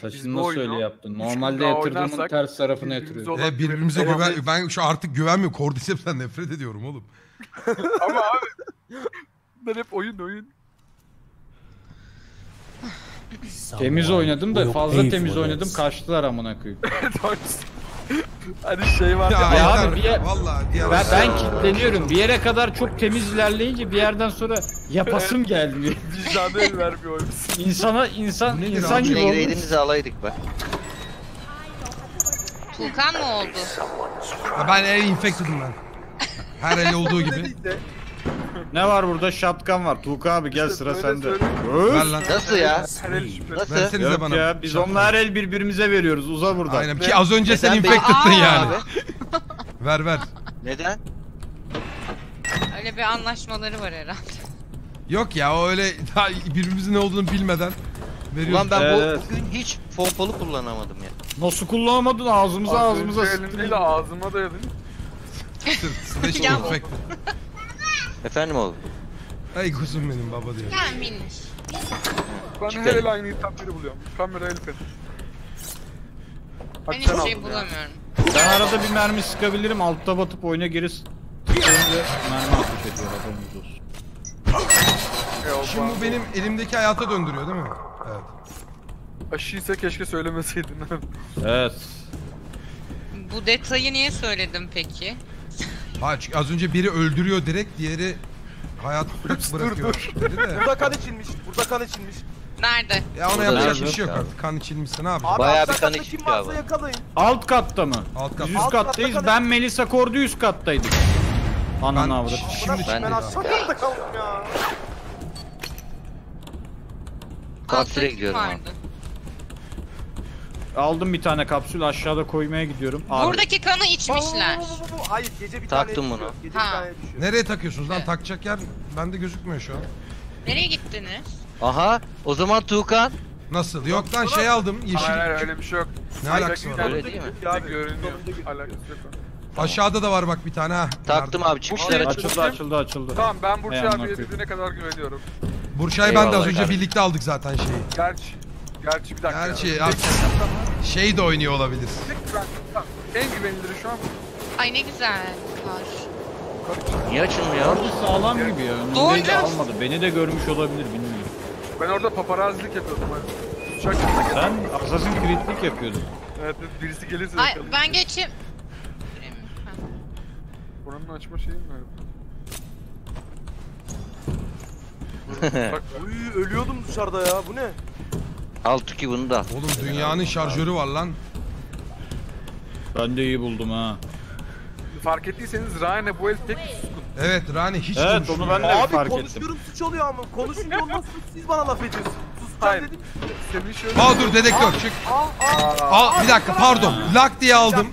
Saçını nasıl öyle yaptın? Normalde yatırdığımın ters tarafına yatırıyor. Birbirimize güven... Ben şu artık güvenmiyorum. Cordycept'ten nefret ediyorum oğlum. Ama abi... Ben hep oyun. Temiz oynadım da fazla temiz oynadım. Kaçtılar amına koyayım. Hani şey var ya abi, ben kilitleniyorum. Bir yere kadar çok temiz ilerleyince bir yerden sonra yapasım gelmiyor. Vicdanı el vermiyor. İnsan gibi olmuş. Elimizi alaydık be. Tuğkan mı oldu? Ben el infected'ım ben. Her el olduğu gibi. Ne var burada? Şapkan var. Tuğkan abi gel sıra sende. Nasıl ya? Nasıl? Versenize bana. Ya, biz onunla her el birbirimize veriyoruz. Uza buradan. Aynen. Ki az önce sen infected'tın yani. ver. Neden? Öyle bir anlaşmaları var herhalde. Yok ya o öyle birbirimizin ne olduğunu bilmeden veriyoruz. Ulan ben bugün hiç pompalı kullanamadım ya. Nasıl kullanamadın? Ağzımıza sıktın. Elimle ağzıma dayadın. Slash infected. Efendim oğlum? Ay kuzum benim baba diyor. Ya minniş. Ben her el aynı hitapları buluyorum. Kamera el pes. Ben hiçbir şey bulamıyorum. Ben arada bir mermi sıkabilirim. Altta batıp oyuna geri tıklayınca mermi atış ediyor. Haberiniz olsun. Şimdi bu benim elimdeki hayata döndürüyor değil mi? Evet. Aşıysa keşke söylemeseydin. Evet. Bu detayı niye söyledim peki? Ha çünkü az önce biri öldürüyor direkt, diğeri hayat bırakıyor. Burada kan içilmiş, Nerede? Ya ona yapacak bir şey yok artık, kan içilmişse ne yapacağız? Bayağı bir kan içilmiş abi. Alt katta mı? Biz üst kattayız, ben Melisa Cordy üst kattaydık. Ananı avradım. Ben aşağı katta kaldım ya. Kapsüle gidiyorum abi. Aldım bir tane kapsül, aşağıda koymaya gidiyorum. Buradaki kanı içmişler. Hayır, gece bir taktım bunu. Nereye takıyorsunuz lan? Takacak yer bende gözükmüyor şu an. Nereye gittiniz? Aha, o zaman Tuğkan. Nasıl? Yok lan şey aldım, yeşil. Hayır, öyle bir şey yok. Ne alakası var? Öyle değil mi? Görünüyor. Aşağıda da var bak bir tane ha. Taktım abi, çıkışlara açıldı. Tamam, ben Burçay abiye dediğine kadar güveniyorum. Burçay ben de az önce birlikte aldık zaten şeyi. Gerçi bir dakika. Gerçi abi şey de oynuyor olabilir. En güvenilir şu an. Ay ne güzel kar. Niye açılmıyor? Sağlam gibi ya. Önümdeyi de almadı. Beni de görmüş olabilir bilmiyorum. Ben orada paparazilik yapıyordum. Sen Assassin's Creed'lik yapıyordun. Evet birisi gelirse. Ay ben geçeyim. Buranın açma şeyi mi? Bak uy ölüyordum dışarıda ya. Bu ne? Al ki bunu da. Oğlum dünyanın şarjörü var lan. Ben de iyi buldum ha. Fark ettiyseniz Ryan'e bu el tek suskun. Evet Rani hiç konuşmuyor. Evet onu ben de fark ettim. Abi konuşuyorum suç oluyor ama. Konuşunca olmaz siz bana laf ediyorsunuz. Susacağım dedim. Dur dedektör çık. Bir dakika pardon. Lak diye aldım.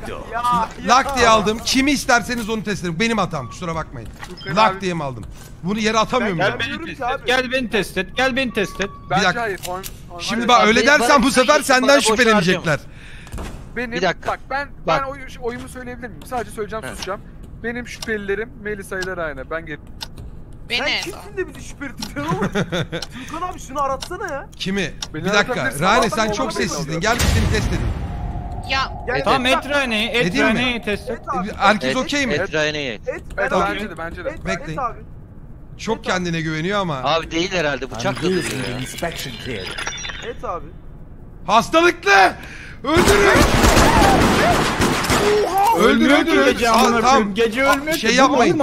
Lak diye aldım. Kimi isterseniz onu test edin. Benim hatam kusura bakmayın. Lak diye mi aldım? Bunu yere atamıyorum ben. Gel beni test et. Bir dakika. Şimdi bak öyle dersen bu sefer senden şüphelenecekler. Benim, bir dakika. Bak ben oyumu söyleyebilir miyim? Sadece söyleyeceğim, susacağım. Benim şüphelilerim Melisa ile Rayna. Ben gelip... Sen kimsin de bizi şüpheli tutuyorsun oğlum? Tuğkan abi şunu aratsana ya. Kimi? Beni bir dakika. Rayna sen çok sessizdin. Gel biz seni test edelim. Ya. Tamam et Rayna'yı test et. Herkes okey mi? Et Rayna'yı et. Bence de. Bekleyin. Çok kendine güveniyor ama. Abi değil herhalde bıçak kıldı. Et abi. Hastalıklı! Öldürün! Öldürün! Tamam. Gece ölmek. Şey yapmayın.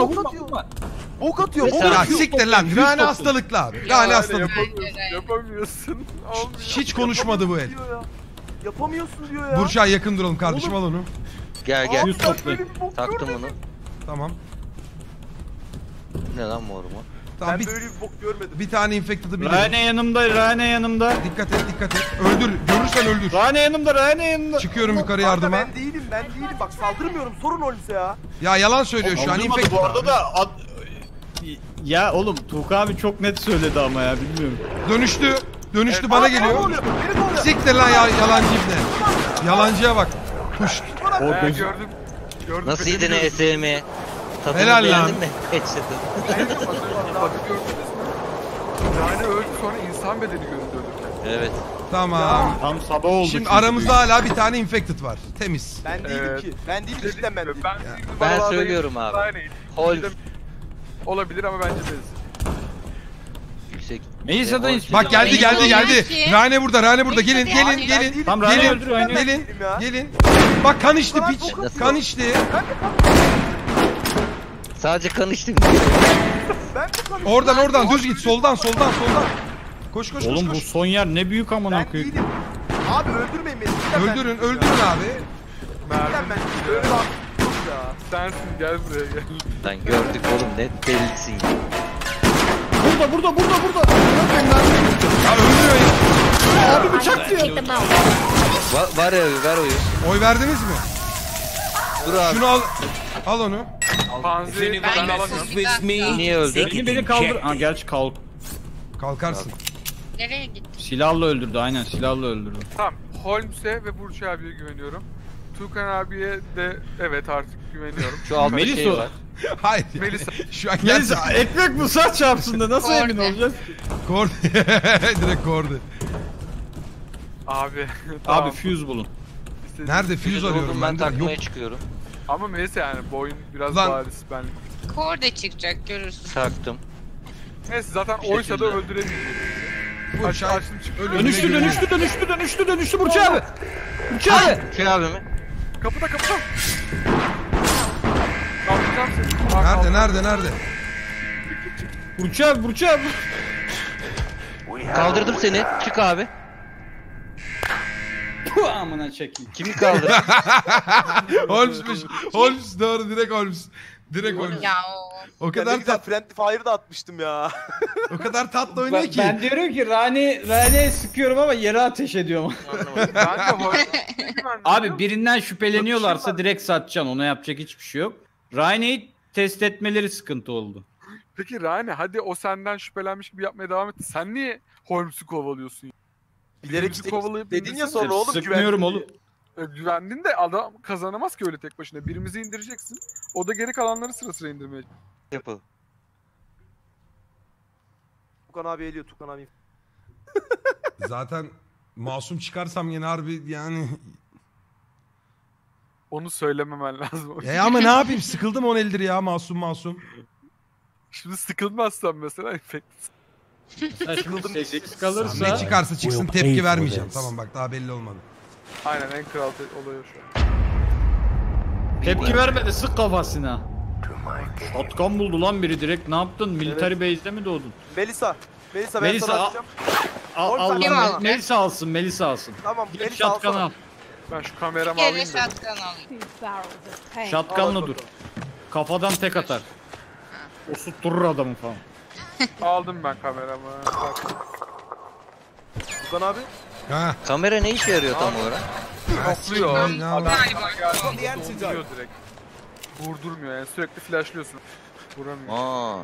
Bok atıyor. Siktir lan. Rhaen hastalıklı abi. Rhaen hastalıklı. Yapamıyorsun. Hiç konuşmadı bu el. Yapamıyorsun diyor ya. Burçay yakın duralım kardeşim al onu. Gel. Taktım onu. Tamam. Ne lan morumu? Ben böyle bir bok görmedim. Bir tane infected'ı biliyorum. Rhaen yanımda. Dikkat et. Öldür. Görürsen öldür. Rhaen yanımda. Çıkıyorum yukarı yardıma. Ben değilim. Bak saldırmıyorum. Sorun olursa ya. Ya yalan söylüyor şu an infected. Bu arada da ya oğlum Tuğkan abi çok net söyledi ama ya bilmiyorum. Dönüştü evet, bana geliyor. Siktir lan ya yalancı ibne. Yalancıya bak. Puşt. Gördüm. Nasıl yedin ESM'i? Helal lan. Bakıp gördünüz mü? Yani öldü sonra insan bedeni göründü. Evet. Tamam. Ya, tam sabah oldu. Şimdi aramızda hala bir tane infected var. Temiz. Ben değilim ki. Ben değilim ki. Ben söylüyorum abi. Holmes. Olabilir ama bence değilsin. Melisa'da hiç. Bak geldi. Rhaen burada, Gelin, gelin. Tam Rhaen'i öldürüyor. Gelin. Bak kan içti piç. Kan içti. Sadece kan içtim. Oradan düz git. Soldan. Koş. Oğlum bu son yer ne büyük amına koyayım. Abi öldürmeyin beni. Öldürün abi. Merhaba. Sensin, gel buraya gel. Sen gördük oğlum, ne delisin. Burada. Ya öldürüyor ya. Abi bıçak diyor. Var ya, ver oyu. Oy verdiniz mi? Dur abi. Şunu al. Al onu. Panzeri ben alamıyorum. Niye öldü? Beni kaldır. Ha gerçi kalkarsın. Nereye gitti? Silahla öldürdü, aynen silahla öldürdü. Tamam. Holmes'e ve Burçay abiye güveniyorum. Tuğkan abiye de evet artık güveniyorum. Şu an Melisa şey var. Hayır. Melisa. Şu an Melisa ekmek musat çarpsın da nasıl emin olacağız? Cordy. Direkt Cordy. Abi. Tamam. Abi fuse bulun. Nerede fuse arıyorum ben takmaya yok. Çıkıyorum. Ama Melisa yani bu oyun biraz bariz ben. Cordy çıkacak görürsün. Taktım. Neyse zaten oysa da öldürebiliriz. Dönüştü Burçay abi. Burçay abi mi? Kapıda. Nerede? Burçay abi. Kaldırdım seni. Çık abi. Bu amına çekeyim. Kimi kaldırdın? Holmes doğru, direkt Holmes. O kadar friendly fire da atmıştım ya. O kadar tatlı oynuyor ki. Ben diyorum ki Rani'ye sıkıyorum ama yere ateş ediyorum. Abi birinden şüpheleniyorlarsa direkt satacaksın. Ona yapacak hiçbir şey yok. Rani'yi test etmeleri sıkıntı oldu. Peki Rani, hadi o senden şüphelenmiş gibi yapmaya devam etti. Sen niye Holmes'u kovalıyorsun? Bilerek kovalayıp dedin ya sonra oğlum. Sıkmıyorum oğlum. Güvendin de adam kazanamaz ki öyle tek başına. Birimizi indireceksin. O da geri kalanları sıra sıra indirmeye. Yapalım. Tuğkan abi eliyor. Zaten masum çıkarsam yine harbi yani. Onu söylememen lazım. Ya ama ne yapayım, sıkıldım on eldir ya masum. Şimdi sıkılmazsam mesela infected. Sıkıldım. Kalırsa. Ne çıkarsa çıksın tepki vermeyeceğim. Tamam bak, daha belli olmadı. Aynen, en kral oluyor şu an. Tepki vermedi, sık kafasına. Shotgun buldu lan biri direkt, ne yaptın? Military base'de mi doğdun? Melisa ben sana atacağım. Al. Melisa alsın. Tamam, Melisa alsın. Shotgun al. Ben şu kameramı alayım da. Shotgun'la dur. Kafadan tek atar. Osutturur adamı falan. Aldım ben kameramı. Tuğkan abi. Ha. Kamera ne işe yarıyor tam olarak? Topluyor. Vurduruyor direkt. Vurdurmuyor yani, sürekli flash'lıyorsun. Vuramıyor.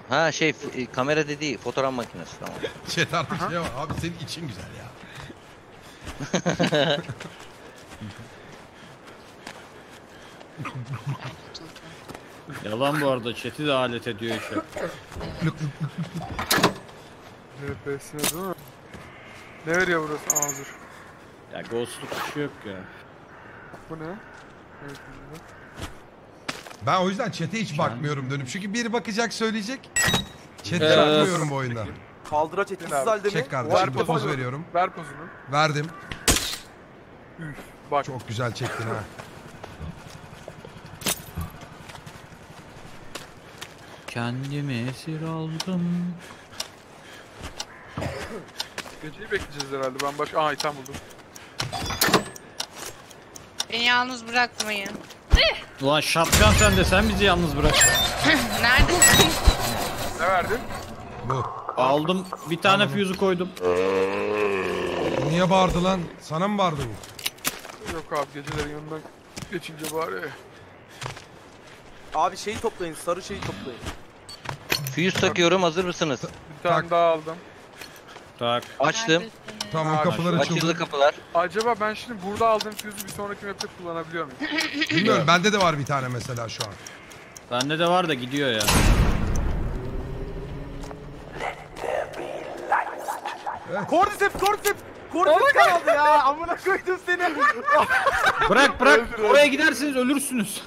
Ha şey kamera dediği fotoğraf makinesi, tamam. Chat artık şey var. Abi senin için güzel ya. Yalan bu arada, chat'i de alet ediyor işe. Nefesine değil mi? Ne veriyor burası? Dur. Ya ghostluk bir şey yok ya. Bu ne? Ben o yüzden chat'e hiç bakmıyorum dönüp. Çünkü biri bakacak, söyleyecek. Chat'e bakmıyorum bu oyunda. Kaldıraç etkisiz halde mi? Çek kardeşim, poz veriyorum. Ver pozunu. Verdim. Üf, bak. Çok güzel çektin ha. Kendimi esir aldım. Geceyi bekleyeceğiz herhalde. Ben başka item buldum. Beni yalnız bırakmayın. Ulan şapkan sende, sen bizi yalnız bırak. Neredesin? Ne verdin? Bu. Aldım. Bir tane fuse'u koydum. Niye bağırdı lan? Sana mı bağırdı bu? Yok abi, geceleri yanından geçince bari. Abi şeyi toplayın, sarı şeyi toplayın. Fuse takıyorum, hazır mısınız? Bir tane daha aldım. Tak. Açtım. Tamam, kapılar açıldı. Açıldı kapılar. Acaba ben şimdi burada aldığım füzü bir sonraki map'te kullanabiliyor muyum? Bilmiyorum. Bende de var bir tane mesela şu an. Bende de var da gidiyor ya. Cordycept. Kurt kaldı ya. Amına koydum seni. Bırak bırak. Oraya gidersiniz ölürsünüz.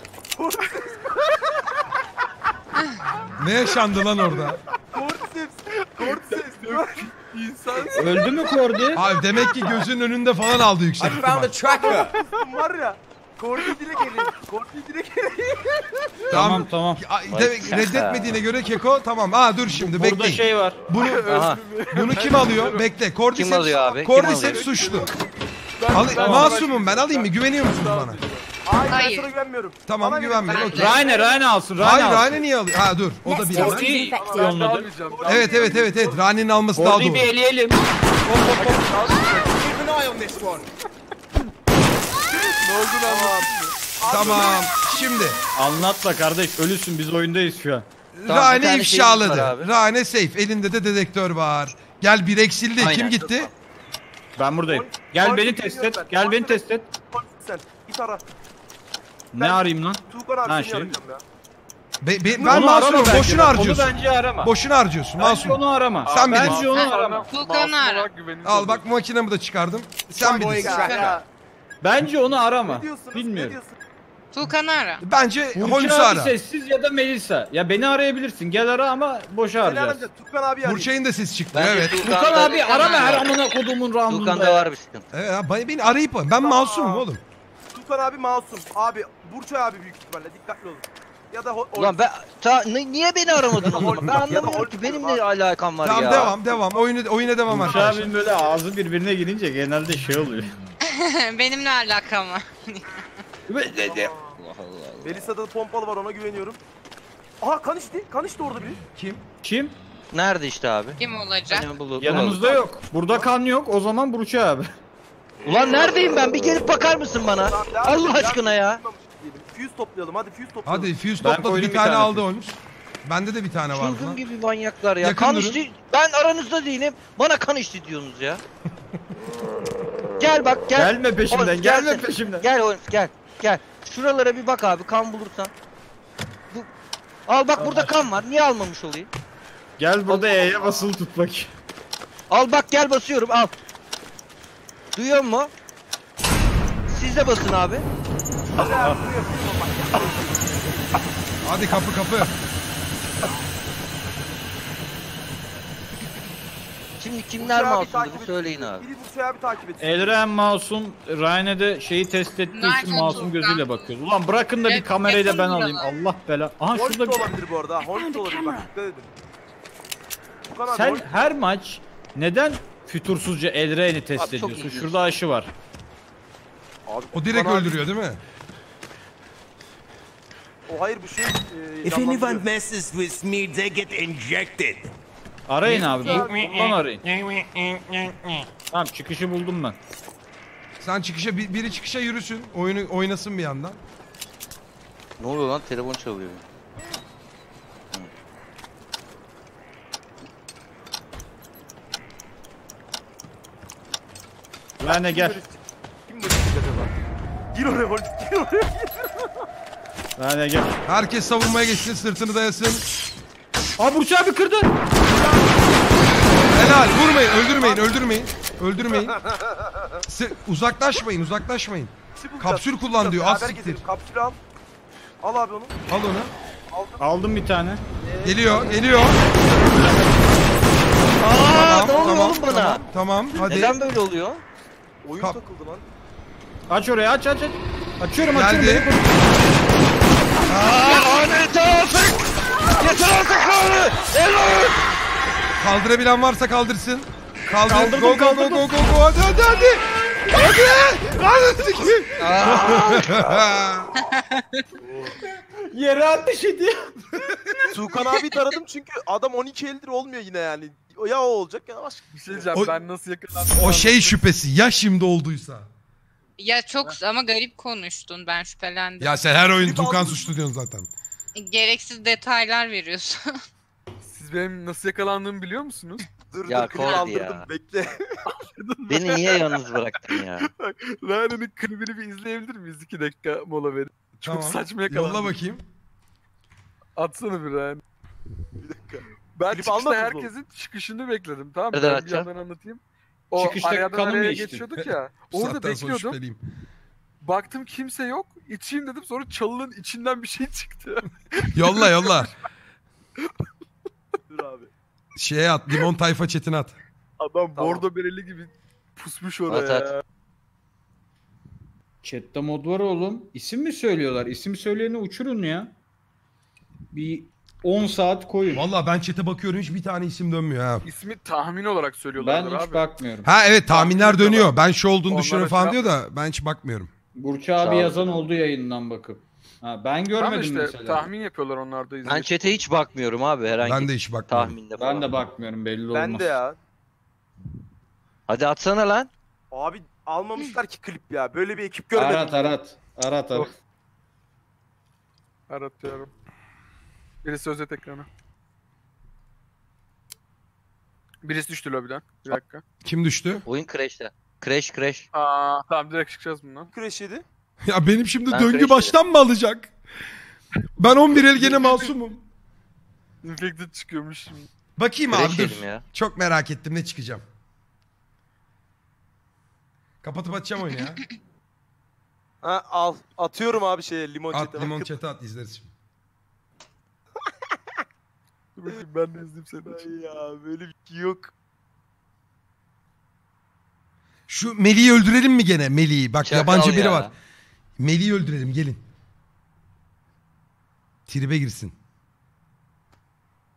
Ne yaşandı lan orada? Cordycept. İnsan. Öldü mü Cordy? Abi demek ki gözünün önünde falan aldı yüksek ihtimal. Var ya. Cordy direkt geliyor. Tamam. Demek reddetmediğine göre Keko tamam. Aa dur şimdi bekle. Burada şey var. Bunu kim alıyor? Bekle. Cordycept. Kim alıyor abi? Cordycept suçlu. Masumum ben alayım mı? Güveniyor musunuz bana? Hayır. Ben sana güvenmiyorum. Tamam bana güvenmiyorum. Okay. Rhaen alsın. Hayır Rhaen'i niye alıyor? Ha dur. O da bir yana. Evet. Rhaen'in alması daha doğru. Cordy'yi bir eleyelim. Tamam. Şimdi. Anlatla kardeş. Ölüsün biz oyundayız şu an. Rhaen'i ifşaladı. Rhaen safe. Elinde de dedektör var. Gel bir eksildi. Kim gitti? Ben buradayım. Gel beni test et. Git ara. Ne arayayım lan? Tuğkan abi seni arayacağım ya. Ben masumum. Boşuna harcıyorsun. Onu bence arama. Boşuna harcıyorsun. Masum. Onu arama. Sen bilirsin. Bence onu arama. Tuğkan'ı ara. Al bak makinemi de çıkardım. Sen bilirsin. Bence onu arama. Bilmiyorum. Tuğkan'ı ara. Bence Holmes'u ara. Sessiz ya da Melisa. Ya beni arayabilirsin. Gel ara ama boşa arayacağız. Burçay'ın da sesi çıktı. Evet. Tuğkan abi arama her amına kodumun rahmında. Tuğkan'da var bir sıkıntı. Evet. Beni arayıp ben masumum oğlum. Tuğkan abi masum. Abi Burçay abi büyük ihtimalle dikkatli olun. Ya da ulan ben niye beni aramadın oğlum? Ben anlamıyorum ki benimle alakam var tamam, ya. Devam. Oyuna devam arkadaşlar. Burçay abinin böyle ağzı birbirine girince genelde şey oluyor. Benimle alakam var. Allah. Melisa'da da pompalı var ona güveniyorum. Aha kan içti orada biri. Kim? Nerede işte abi? Kim olacak? Yanımızda yok. Burada kan yok. O zaman Burçay abi. Ulan neredeyim ben? Bir gelip bakar mısın bana? Allah aşkına ya. Füze toplayalım. Hadi füze topladı. Bir tane aldı olmuş. Bende de bir tane var. Çılgın gibi manyaklar ya. Kan içti. Ben aranızda değilim. Bana kan içti diyorsunuz ya. Gel bak gel. Gelme peşimden. Gel oğlum gel. Şuralara bir bak abi kan bulursan. Al bak burada kan var. Niye almamış olayım? Gel burada E'ye basılı tut bak. Al bak gel basıyorum al. Duyuyor mu? Siz de basın abi. Hadi kapı. Şimdi kimler masumdu bir söyleyin abi. Biri Burçay abi takip etsin. Elraenn masum, Ryan'e de şeyi test ettiği için masum gözüyle bakıyoruz. Ulan bırakın da bir kamerayla ben alayım. Allah bela. Aha şurada bir olabilir bu arada. Holmes olabilir bak. Sen her maç neden fütursuzca Elraenn'i test ediyorsun? Şurada aşı var. Abi, o direkt öldürüyor değil mi? O hayır bu şey Arayın abi. Buradan arayın. Tamam çıkışı buldum ben. Sen çıkışa biri çıkışa yürüsün. Oyunu oynasın bir yandan. Ne oluyor lan? Telefon çalıyor. Rhaen'e gel. Gir oraya. Rhaen'e gel. Herkes savunmaya geçsin, sırtını dayasın. Aa Burçay abi kırdı. Helal, vurmayın, öldürmeyin. Uzaklaşmayın. Kapsül kullan diyor, az siktir. Kapsül al. Al abi onu. Aldım bir tane. Geliyor. Aa, ne oluyor oğlum bana? Tamam, hadi. Neden böyle oluyor? Oyun takıldı lan. Aç oraya aç. Açıyorum. Geldi. Yeter artık lan. Elraenn. Kaldırabilen varsa kaldırsın. Kaldır. Go. Hadi. Yere ateş ediyor. Tuğkan abi taradım çünkü adam 12 eldir olmuyor yine yani. Ya o olacak ya başka bir şey diyeceğim. Ben nasıl yakalandım? O şey şüphesi ya şimdi olduysa. Ya çok ama garip konuştun ben şüphelendim. Ya sen her oyun Tuğkan suçlu diyorsun zaten. Gereksiz detaylar veriyorsun. Siz benim nasıl yakalandığımı biliyor musunuz? Ya Cordy ya. Bekle. Beni niye yalnız bıraktın ya? Bak Ryan'ın klibini bir izleyebilir miyiz? 2 dakika mola verin. Çok saçma yakalandım. Yolla bakayım. Atsana bir Ryan. Bir dakika. Ben çıkışta herkesin çıkışını bekledim tamam mı? Bir yandan anlatayım. O çıkışta kanım geçiyorduk ya. Orada bekliyordum. Baktım kimse yok. İçeyim dedim. Sonra çalının içinden bir şey çıktı. Yolla yolla. Dur abi. Şeye at. Limon Tayfa chat'ine at. Adam tamam. Bordo bereli gibi pusmuş oraya. At. Chat'te mod var oğlum. İsim mi söylüyorlar? İsim söyleyeni uçurun ya. Bir 10 saat koyun. Vallahi ben chat'e bakıyorum hiç bir tane isim dönmüyor ha. İsmi tahmin olarak söylüyorlar abi. Ben hiç bakmıyorum. Ha evet tahminler dönüyor. Ben şu olduğunu düşünüyorum falan diyor da ben hiç bakmıyorum. Burçay abi yazan oldu yayından bakıp. Ha, ben görmedim tamam işte, mesela. Tahmin yapıyorlar onlarda. Ben chat'e hiç bakmıyorum abi herhangi. Ben de hiç bakmıyorum. Tahminde falan. Ben de bakmıyorum belli olmaz. Ben de ya. Hadi atsana lan. Abi almamışlar ki klip ya. Böyle bir ekip görmedim. Arat. Aratıyorum. Birisi özet ekranı. Birisi düştü lobiden. Bir dakika. Kim düştü? Oyun crash'te. Crash. Aa, tamam direkt çıkacağız bundan. Crash yedi. Ya benim şimdi ben döngü baştan yedim. Mı alacak? Ben 11 el gene masumum. Infected çıkıyormuş şimdi. Bakayım crash abi. Ya. Çok merak ettim ne çıkacağım. Kapatıp atacağım oyunu ya. Ha, al. Atıyorum abi şeye limon çete. At limon çete at izleriz şimdi. Ben de izledim seni. Ya böyle bir şey yok. Şu Melih'i öldürelim mi gene? Melih'i. Bak çakal yabancı biri ya. Var. Melih'i öldürelim gelin. Tribe girsin.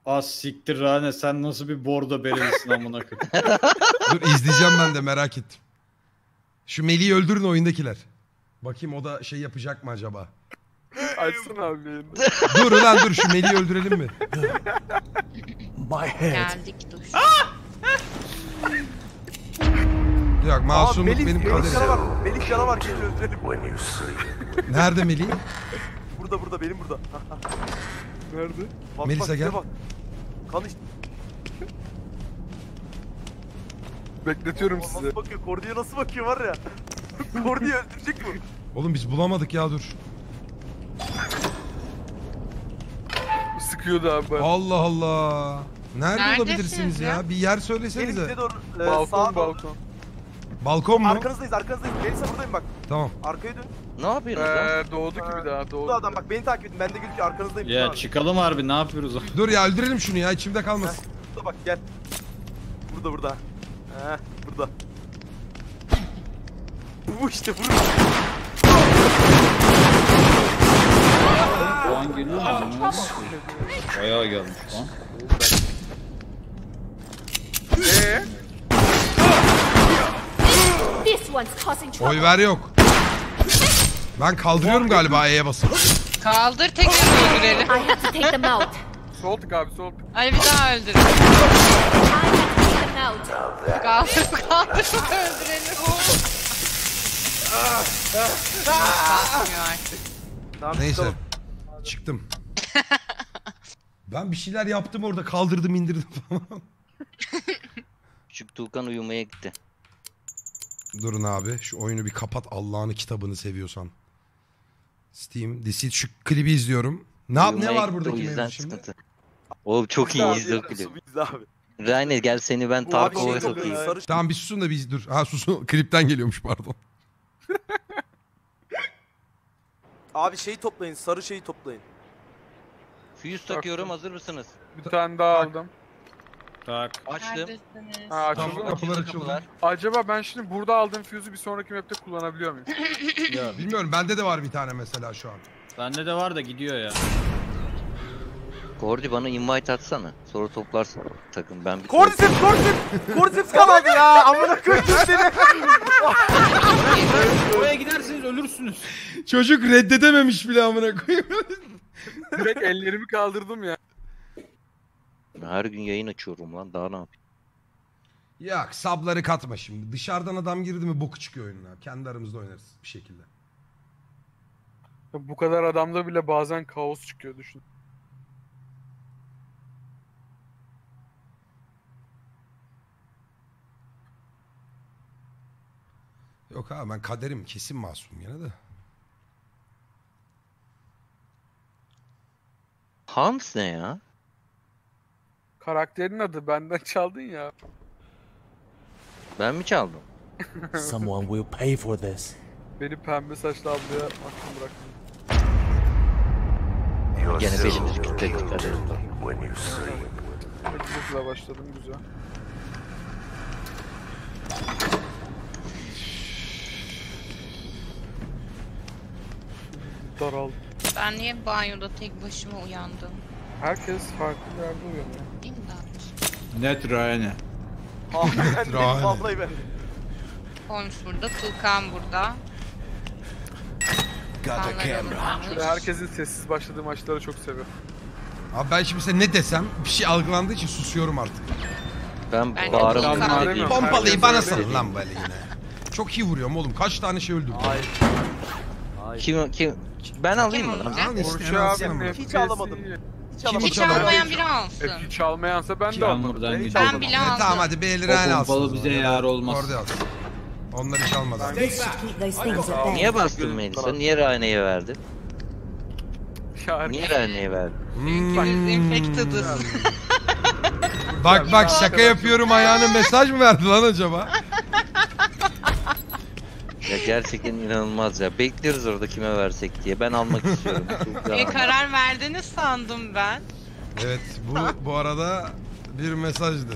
Az siktir Rane sen nasıl bir bordo belirsin amına koyayım. Dur izleyeceğim ben de merak ettim. Şu Melih'i öldürün oyundakiler. Bakayım o da şey yapacak mı acaba? Açsın abi. Dur lan dur şu Melih'i öldürelim mi? My head. Geldik dur. Yok masumluk Melih, benim kaderim. Melih canavar gel öldürelim. Nerede Melih? Burada benim burada. Nerede? Bak, Melisa bak, gel. Bak. Kan işte. Bekletiyorum sizi. Nasıl bakıyor? Cordy'ye nasıl bakıyor var ya. Cordy'yi öldürecek mi? Oğlum biz bulamadık ya dur. Sıkıyordu abi. Allah Allah. Nerede olabilirsiniz ya? Bir yer söylesenize. Balkon. Balkon mu? Arkanızdayız. Melisa buradayım bak. Tamam. Arkaya dön. Ne yapıyorsun lan? Doğdu gibi daha. Doğdu adam bak beni takip edin. Ben de gülüyor arkanızdayım. Ya çıkalım harbi ne yapıyoruz? Dur ya öldürelim şunu ya içimde kalmasın. Burada bak gel. Burada. Heh, burada. Bu işte burada. Puan geliyor mu? Bayağı gelmiş lan. Oy ver yok. Ben kaldırıyorum galiba E'ye basıp. Kaldır tekrar öldürelim. Soğulduk abi soğulduk. Hani bir daha öldürelim. Kaldırıp öldürelim. Neyse. Çıktım. Ben bir şeyler yaptım orada kaldırdım indirdim falan. Küçük Tuğkan uyumaya gitti. Durun abi şu oyunu bir kapat Allah'ın kitabını seviyorsan. Steam, Discord şu klibi izliyorum. Ne var buradaki mevzu şimdi? Oğlum çok iyi izliyor klibi. Ryan gel seni ben Tarkov'a sokayım. Tamam bir susun da biz dur. Ha susun klipten geliyormuş pardon. Abi şeyi toplayın sarı şeyi toplayın. Füyüz takıyorum hazır mısınız? Bir tane daha aldım. Tak. Açtım. Ha, açıldı. Acaba ben şimdi burada aldığım füyüzü bir sonraki map'te kullanabiliyor muyum? Ya, bilmiyorum bende de var bir tane mesela şu an. Bende de var da gidiyor ya. Cordy bana invite atsana. Sonra toplarsın takım ben. Cordycept kalmadı ya. Amına koyayım seni. Oraya gidersiniz ölürsünüz. Çocuk reddedememiş bile amına koyayım. Direkt ellerimi kaldırdım ya. Her gün yayın açıyorum lan daha ne yapayım? Yok sabları katma şimdi. Dışarıdan adam girdi mi boku çıkıyor oyunlar. Kendi aramızda oynarız bir şekilde. Bu kadar adamda bile bazen kaos çıkıyor düşün. Yok abi ben kaderim kesin masum yine de. Holmes ne ya? Karakterin adı benden çaldın ya. Ben mi çaldım? Someone will pay for this. Beni pembe saçlı ablaya aklım bıraktım. Gene peşimizi kilitledik arayında. Hızlıkla başladım, güzel. Daraldım. Ben niye banyoda tek başıma uyandım? Herkes farklı yerde uyanıyor. İmdat. Net Ryan'e. Net Ryan'e. Vallahi ben. Holmes burada, Tuğkan burada. Herkesin sessiz başladığı maçları çok seviyorum. Abi ben şimdi size ne desem bir şey algılandığı için susuyorum artık. Ben bağırmıyorum. Pompalıyı bana salın lan böyle yine. Çok iyi vuruyorum oğlum. Kaç tane şey öldürdüm. Kim? Ben alayım mı? Hiç alamadım. Hiç almayan biri alsın. Hiç almayansa ben de almadım. Ben bile aldım. Tamam hadi bir Elraenn alsın. Pompalı bize yar olmaz. Onları hiç almadan. Niye bastın Melisa? Niye Rhaen'e verdin? Niye Rhaen'e verdin? Çünkü infected'ız. Bak şaka yapıyorum, ayağına mesaj mı verdi lan acaba? Ya gerçekten inanılmaz ya. Bekliyoruz orada kime versek diye. Ben almak istiyorum. Karar verdiniz sandım ben. Evet, bu arada bir mesajdı.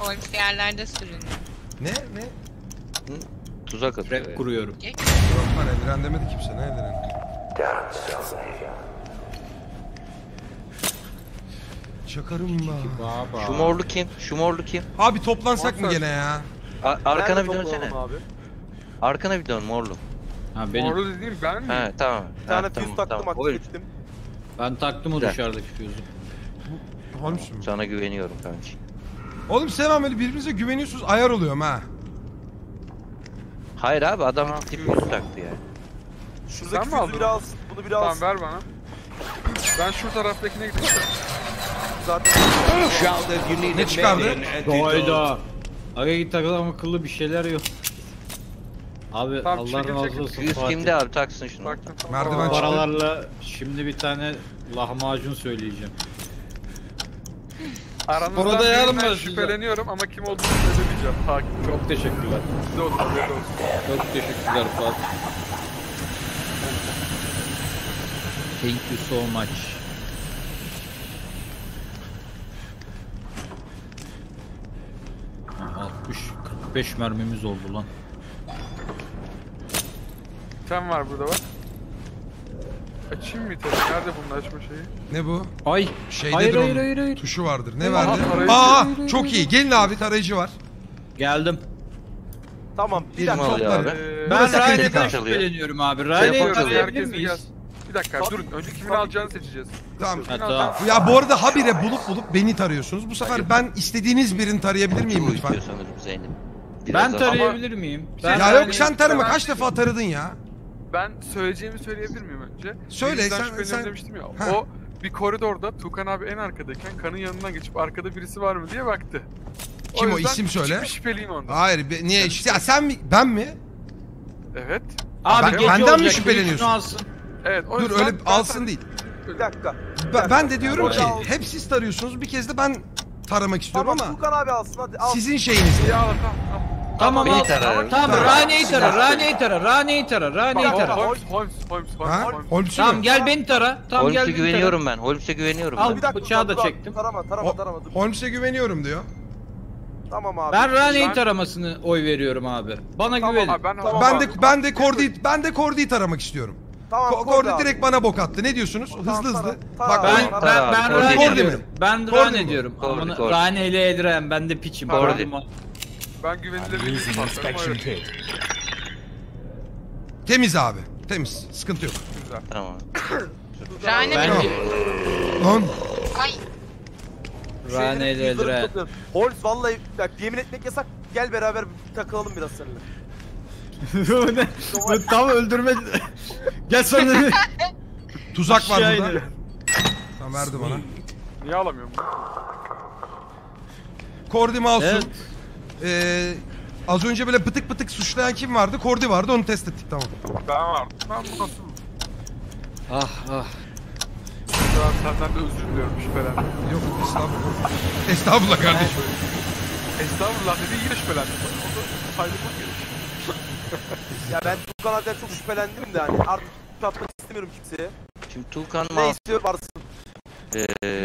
Holmes yerlerde sürünüyor. Ne? Hı? Tuzak atıyor. Rap kuruyorum. Yok lan, Elraenn demedi kimse, ne Elraenn? Çakarım la. Şu morlu kim? Abi toplansak mı gene ya? Arkana bir dönsene. Arkana bir dön morlu. Ha benim. Morlu dediğim ben mi? He tamam. Bir tane füz taktım, aktif ettim. Ben taktım o dışarıdaki füzü. Holmes mu? Sana güveniyorum kanki. Oğlum selam öyle birbirinize güveniyorsunuz, ayar oluyorum ha. Hayır abi, adam aktif füzü taktı yani. Şuradaki füzü biri alsın, bunu biri alsın. Tamam ver bana. Ben şu taraftakine gideceğim. Zaten... ne çıkardı? Hayda. Aga git takılan akıllı bir şeyler yok. Abi tamam, Allah razı olsun. Yüz kimde abi, taksın şunu. Baktım. Merdiven paralarla şimdi bir tane lahmacun söyleyeceğim. Aranızdan birinden şüpheleniyorum ama kim olduğunu söylemeyeceğim. Çok teşekkürler. Size olsun. Çok teşekkürler Fuat. Thank you so much. Aha, 45 mermimiz oldu lan. Sen var burada bak. Açayım mı tabii? Nerede bunun açma şeyi? Ne bu? Ay! Hayır. Tuşu vardır. Ne verdi? Aa! Çok iyi. Gelin abi, tarayıcı var. Geldim. Tamam. Bir dakika abi. Ben Rhaen'e şüpheleniyorum abi. Rhaen'e tarayabilir miyiz? Bir dakika durun. Önce kimin alacağını seçeceğiz. Tamam. Ya bu arada habire bulup beni tarıyorsunuz. Bu sefer ben istediğiniz birini tarayabilir miyim lütfen? Ben tarayabilir miyim? Ya yok sen tarama. Kaç defa taradın ya? Ben söyleyeceğimi söyleyebilir miyim önce? Söyle sen. Demiştim ya. Ha. O bir koridorda Tuğkan abi en arkadayken Kan'ın yanından geçip arkada birisi var mı diye baktı. Kim o isim söyle. Hiçbir şüpheliyim ondan. Hayır niye? Ya sen mi? Ben mi? Evet. Abi benden mi şüpheleniyorsun? Evet. Dur öyle alsın değil. Bir dakika. Ben de diyorum ki hep siz tarıyorsunuz, bir kez de ben taramak istiyorum ama. Tuğkan abi alsın hadi. Al. Sizin şeyiniz. Tamam al. Tamam Rhaen'i tara. Holmes. Tamam gel beni tara. Holmes'e güveniyorum ben. Al bir dakika, bıçağı da çektim. Tarama. Holmes'e güveniyorum diyor. Tamam abi. Ben Rhaen'i taramasını oy veriyorum abi. Bana güvenin. Ben de Cordy'yi taramak istiyorum. Cordy direkt bana bok attı. Ne diyorsunuz? Hızlı. Bak ben Rhaen diyorum. Ben Rhaen diyorum. Rhaen ile Elraenn, ben de piçim. Ben güvenilebilirim. Temiz abi. Temiz. Sıkıntı yok. Güzel. Tamam. Rhaen. Ay. Rhaen'e Elraenn. Holmes vallahi bak, yemin etmek yasak. Gel beraber takılalım biraz seninle. Tam öldürme. Gel sen. Tuzak var burada. Tam verdi bana. Niye alamıyorum? Cordy malsın. Evet. Az önce böyle pıtık suçlayan kim vardı? Cordy vardı, onu test ettik, tamam. Ben vardım. Ben bu nasıl? Ah. şu an senden de özür diliyorum şüphelendim. Yok estağfurullah. Estağfurullah kardeşim. Estağfurullah dediği yine şüphelendim. Onu saygılar gerekiyor. Ya ben Tuğkan'dan çok şüphelendim de hani artık tatmak istemiyorum kimseye. Şimdi Tuğkan ne istiyor varsın? Ben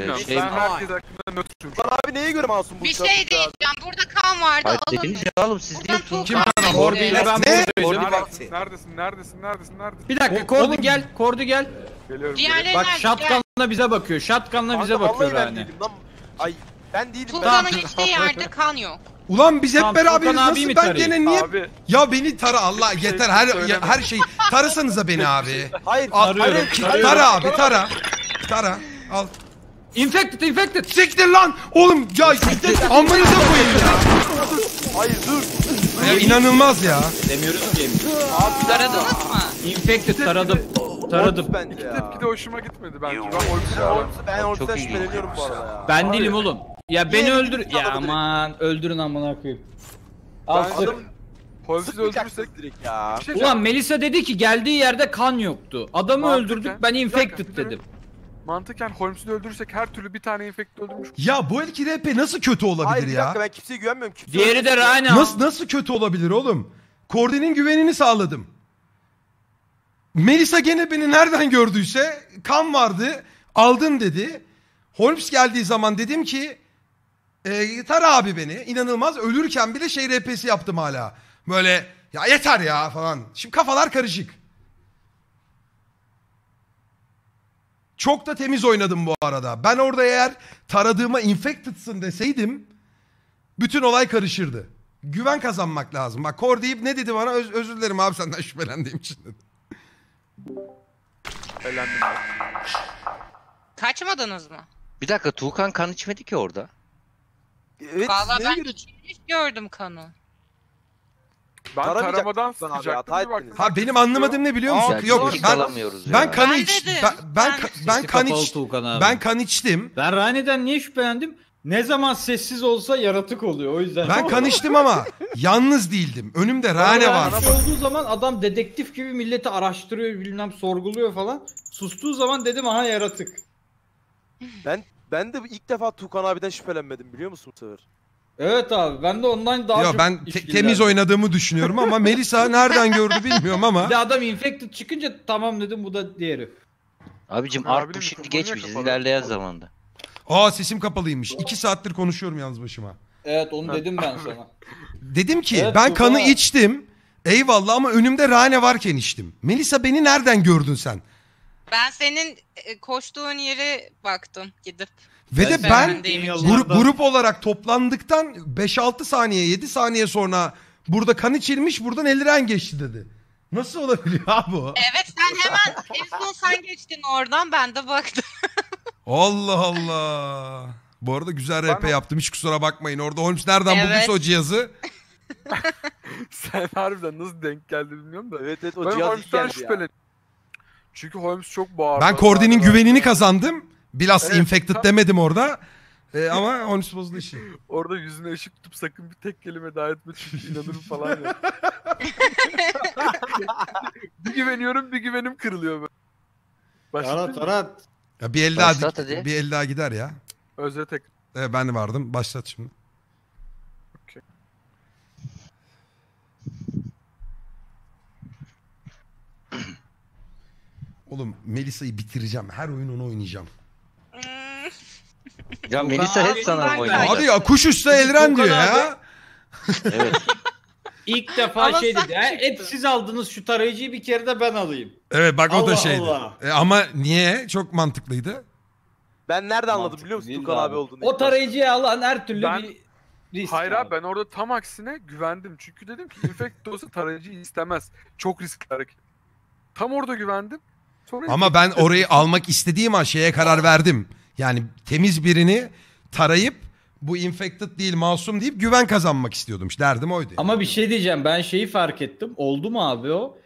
herkes hakkında nötr sürüyorum. Lan abi neye göre masum bu? Bir şey diyeceğim, burada kan vardı. Alın. Alın siz değil. Kim kan? Cordy ile ben buradayım. Neredesin? Bir dakika Cordy gel. Cordy gel. Geliyorum. Bak shotgun'la bize bakıyor. Rani. Ay ben değilim. Tuğkan'ın hiçbir yerde kan yok. Ulan biz hep beraberiz nasıl ben gene niye? Abi. Ya beni tara Allah şey yeter her şey tarasanıza beni abi. Hayır tarıyorum. Tara abi tara al. Infected. Siktir lan oğlum ya amınıza koyayım ya. Hayır dur. Ya inanılmaz ya. Demiyoruz ki. Abi taradınız mı? Infected taradım. İki tepki de hoşuma gitmedi bence. Ben ortada şüpheleniyorum bu arada ya. Ben değilim oğlum. Ya beni öldür. Ya aman öldürün amına koyayım. Al sık. Polisi öldürürsek direkt ya. Şey ulan Melisa dedi ki geldiği yerde kan yoktu. Adamı öldürdük ben infected dedim. Mantıken Holmes'u öldürürsek her türlü bir tane infected öldürmüş. Ya bu elki RP nasıl kötü olabilir hayır, ya? Hayır ben kimseye güvenmiyorum. Kimse diğeri de Rayna. Nasıl kötü olabilir oğlum? Cordy'nin güvenini sağladım. Melisa gene beni nereden gördüyse kan vardı aldın dedi. Holmes geldiği zaman dedim ki tara abi beni inanılmaz ölürken bile şey RP'si yaptım hala. Böyle ya yeter ya falan. Şimdi kafalar karışık. Çok da temiz oynadım bu arada. Ben orada eğer taradığıma infected'sın deseydim bütün olay karışırdı. Güven kazanmak lazım. Bak Cordy deyip ne dedi bana? Özür dilerim abi senden şüphelendiğim için dedi. Şüphelendim ben. Kaçmadınız mı? Bir dakika Tuğkan kan içmedi ki orada. Evet, valla ben içilmiş gördüm kanı. Ben taramadan sıkacaktım. Ha benim anlamadığım ne biliyor musun? Yok ben kanı içtim. Ben kan içtim. Ben Rani'den niye şüphelendim? Ne zaman sessiz olsa yaratık oluyor o yüzden. Ben kan içtim ama yalnız değildim. Önümde Rani var. Olduğu zaman adam dedektif gibi milleti araştırıyor bilmem sorguluyor falan. Sustuğu zaman dedim aha yaratık. Ben de ilk defa Tuğkan abiden şüphelenmedim biliyor musun bu sefer? Evet abi ben de ondan daha çok ben temiz oynadığımı düşünüyorum ama Melisa nereden gördü bilmiyorum ama. Bir de adam infected çıkınca tamam dedim bu da diğeri. Abicim artık şimdi geçmeyeceğiz ilerleyen zamanda. Aa sesim kapalıymış. 2 saattir konuşuyorum yalnız başıma. Evet onu dedim ben sana. Dedim ki evet, ben kanı içtim. Eyvallah ama önümde Rhaen varken içtim. Melisa beni nereden gördün sen? Ben senin koştuğun yere baktım gidip. Ve de ben grup olarak toplandıktan 5-6 saniye 7 saniye sonra burada kan içilmiş buradan Elraenn geçti dedi. Nasıl olabiliyor abi o? Evet sen hemen en son sen geçtin oradan ben de baktım. Allah Allah. Bu arada güzel RP yaptım hiç kusura bakmayın. Orada Holmes nereden bulduysa o cihazı. Sen harbiden nasıl denk geldi bilmiyorum da. Evet o cihaz ilk geldi. Çünkü Holmes çok bağırdı. Ben Cordy'nin güvenini kazandım. Bilhassa evet, infected demedim orada. Ama Holmes bozdu işi. Orada yüzüne ışık tutup sakın bir tek kelime daha etme çünkü inanırım falan ya. Bir güveniyorum bir güvenim kırılıyor böyle. Tarat. Ya bir el daha gider ya. Özre tek. Evet ben de vardım. Başlat şimdi. Okay. Oğlum Melisa'yı bitireceğim. Her oyun onu oynayacağım. Ya Melisa hep sana oynuyor. Abi ya kuş üstü Elraenn diyor ya. Evet. İlk defa şey dedi. Hep siz aldınız şu tarayıcıyı bir kere de ben alayım. Evet bak Allah o da şeydi. Ama niye? Çok mantıklıydı. Ben nerede anladım biliyor musun Tuğkan abi olduğunu? O tarayıcıyı alan her türlü bir risk. Hayır abi ben orada tam aksine güvendim. Çünkü dedim ki infected olsa tarayıcıyı istemez. Çok riskli hareket. Tam orada güvendim. Ama ben orayı almak istediğim an şeye karar verdim. Yani temiz birini tarayıp bu infected değil masum deyip güven kazanmak istiyordum. İşte derdim oydu. Ama bir şey diyeceğim ben şeyi fark ettim. Oldu mu abi o?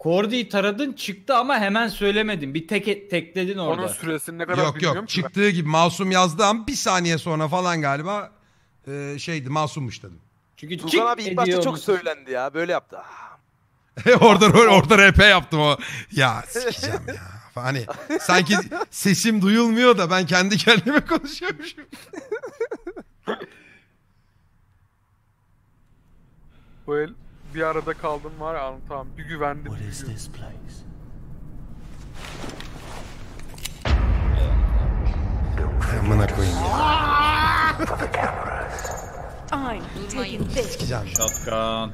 Cordy'yi taradın çıktı ama hemen söylemedin. Bir tekledin orada. Onun süresini ne kadar bilmiyorum. Yok çıktığı gibi masum yazdı ama bir saniye sonra falan galiba şeydi masummuş dedim. Çünkü Tuğkan abi ilk başta çok söylendi ya böyle yaptı. Orada RP yaptım o. Ya sikeceğim ya. Hani sanki sesim duyulmuyor da ben kendi kendime konuşuyormuşum. Böyle bir arada kaldım var ya, tamam bir güvendim. What is this place? Amına koyayım ya. Sikeceğim. Şatkan.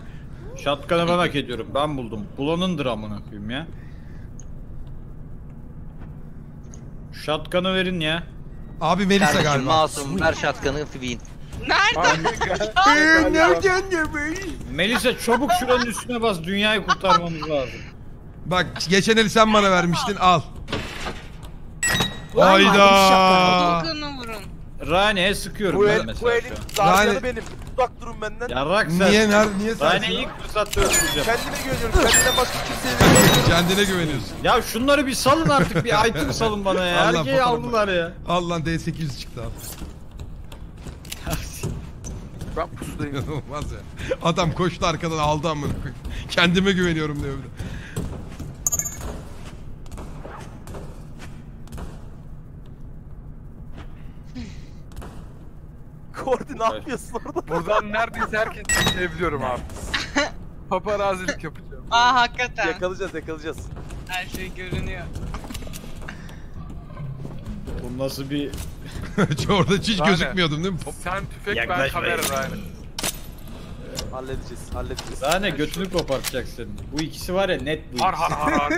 Şatkanı ben hak ediyorum. Ben buldum. Bulanındır amına koyayım ya. Şatkanı verin ya. Abi Melisa galiba. Kardeşim masum, ver şatkanı Fibin. Nerede? Nereden de böyle? Melisa çabuk şuranın üstüne bas, dünyayı kurtarmamız lazım. Bak geçen el sen bana vermiştin, al. Hayda. Rani'ye sıkıyorum ben mesela. Bu elim zararlı benim. Uzak durun benden. Yarrak sen. Niye sen? Rani ilk fırsatta öldüreceğim. Kendime güveniyorum. Kendine başka kimseye güveniyorum. Kendine güveniyorsun. Ya şunları bir salın artık. Bir item salın bana ya. Herkeyi aldılar ya. Allah D800 çıktı abi. Ben pusudayım. Olmaz ya. Adam koştu arkadan aldı ama. Kendime güveniyorum diyor. Cordy ne yapıyorsun orada? Buradan neredeyse herkesi izleyebiliyorum abi. Paparazilik yapacağım. Aa hakikaten. Yakalayacağız. Her şey görünüyor. Bu nasıl bir... Orada hiç gözükmüyordum değil mi? Sen tüfek, ben kamera aynı. Halledeceğiz. Daha ne götünü kopartacak senin. Bu ikisi var ya, net bu. Har.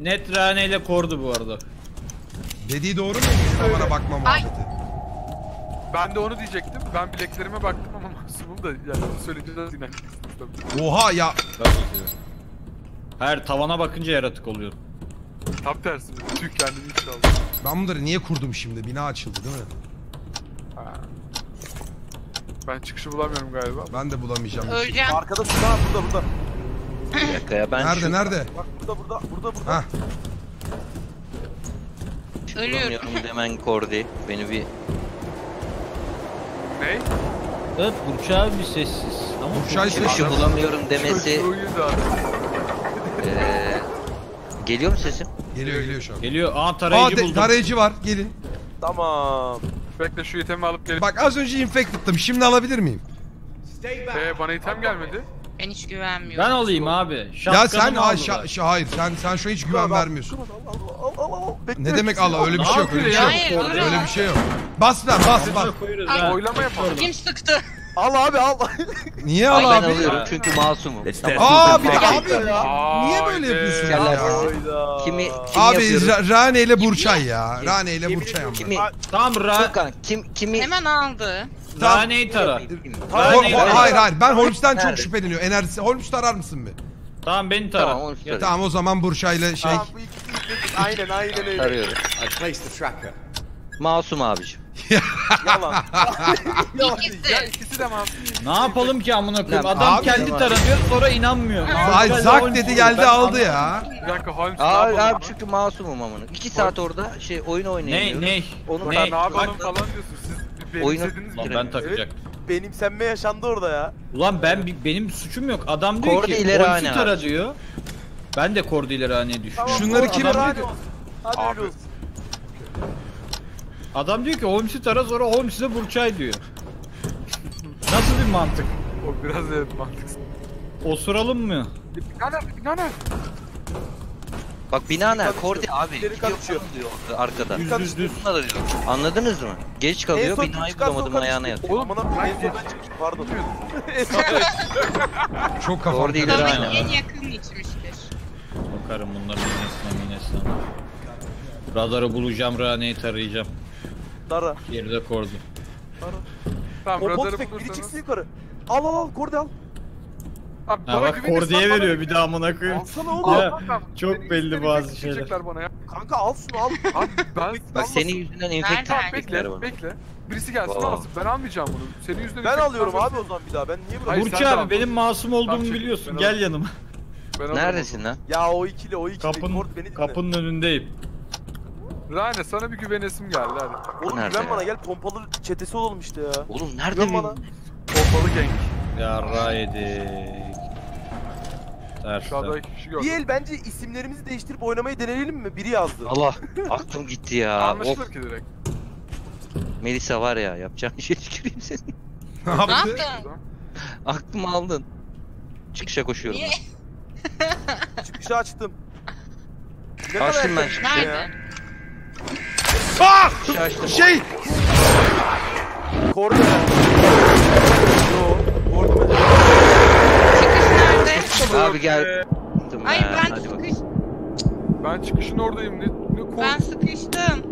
Net Rhaen ile Cordy bu arada. Dediği doğru mu? Kamera bakma muhabbeti. Ben de onu diyecektim. Ben bileklerime baktım ama masumum da, yani söyleyeceğiz yine. Oha ya. Her tavana bakınca yaratık oluyor. Tam tersi. Türk kendini içine aldı. Ben bunları niye kurdum şimdi? Bina açıldı değil mi? Ha. Ben çıkışı bulamıyorum galiba. Ben de bulamayacağım. Öleceğim. Arkada sıra, burada. Ya ben nerede? Bak burada. Hah. Ölüyorum. Hemen Cordy beni bir... Ne? Evet, Burçay abi sessiz. Ama Burçay sessiz. Bulamıyorum demesi. Geliyor mu sesim? Geliyor şu an. Geliyor. Aa, tarayıcı buldum. Tarayıcı var. Gelin. Tamam. Bekle şu itemi alıp gelin. Bak az önce infected'tım. Şimdi alabilir miyim? Bana item gelmedi. Ben hiç güvenmiyorum. Ben alayım abi. Ya sen hayır. Sen şu hiç güven vermiyorsun. Ne demek Allah? Öyle bir şey yok. Öyle bir şey yok. Bas lan. Oylama yapalım. Kim sıktı? Al abi al. Niye al abi? Ben alıyorum çünkü masumum. Abi niye böyle yapıyorsun ya? Abi Rani ile Burçay ya. Rani ile Burçay ama. Tamam Rani. Kimi? Hemen aldı. Rane'yi tara. Hayır. Ben Holmes'tan çok şüpheleniyor. Enerjisi. Holmes tarar mısın be? Tamam beni tara. Tamam o zaman Burçay'la şey. Aynen öyle. Tarıyorum. Masum abiciğim. Yalan. İkisi de masum. Ne yapalım ki amına koyayım? Adam kendi taranıyor sonra inanmıyor. Zak dedi geldi aldı ya. Bir dakika Holmes. Abi çünkü masumum amına. 2 saat orada oyun oynayamıyorum. Ney? Onu ben ne yapalım falan diyorsun siz. Ben takacaktım. Benimsenme yaşandı orada ya. Ulan benim suçum yok. Adam diyor Cordy ki Holmes'u tara diyor. Ben de Cordy ile Rani'ye düştüm. Şunları kim arıyor? Hadi öyle olsun. Adam diyor ki Holmes'u tara, sonra Holmes'e Burçay diyor. Nasıl bir mantık? O biraz evet mantıksız. Osuralım mı? Binaner. Bak binaner Cordy abi gidiyor arkada. Düz. Anladınız mı? Geç kalıyor, binayı bulamadım, ayağına yatıyor. Oğlum pardon. Çok kafam değil aynen. En yakın içmiştir. Bakarım bunların minesine. Radarı bulacağım, Rani'yi tarayacağım. Tara. Geride Cordy. Tamam radarı bulursanız. Al Cordy al. Abi, bak Cordy'ye veriyor bir daha amına koyayım. Çok belli bazı şeyler. Kanka al şunu. Bak senin yüzünden enfekte ettikler bana. Bekle. Birisi gelsin alsın. Ben almayacağım bunu. Senin yüzünden. Ben alıyorum abi o zaman bir daha. Ben niye bırakayım? Burçay abi benim masum olduğumu biliyorsun. Gel yanıma. Neredesin lan? Ya o ikili. Kapının önündeyim. Rani sana bir güvenesim geldi hadi. Oğlum güven bana gel, pompalı çetesi olalım işte ya. Oğlum nerede mi? Pompalı gang. Yarra yedik. Aşağıdaki kişi gördüm. Diyel bence isimlerimizi değiştirip oynamayı deneyelim mi? Biri yazdı. Allah aklım gitti ya. Anlaşılır ki direkt. Melisa var ya, yapacağın işe tüküreyim senin. Ne yaptın? Aklımı aldın. Çıkışa koşuyorum. Niye? Çıkışı açtım. Ne açtım ben çıkışı. Nerede? Aaa! Şey! Cordy. Yo, Cordy mi? Çıkış nerede? Abi gel. Ay ben sıkıştım. Ben çıkışın oradayım. Ne ben sıkıştım.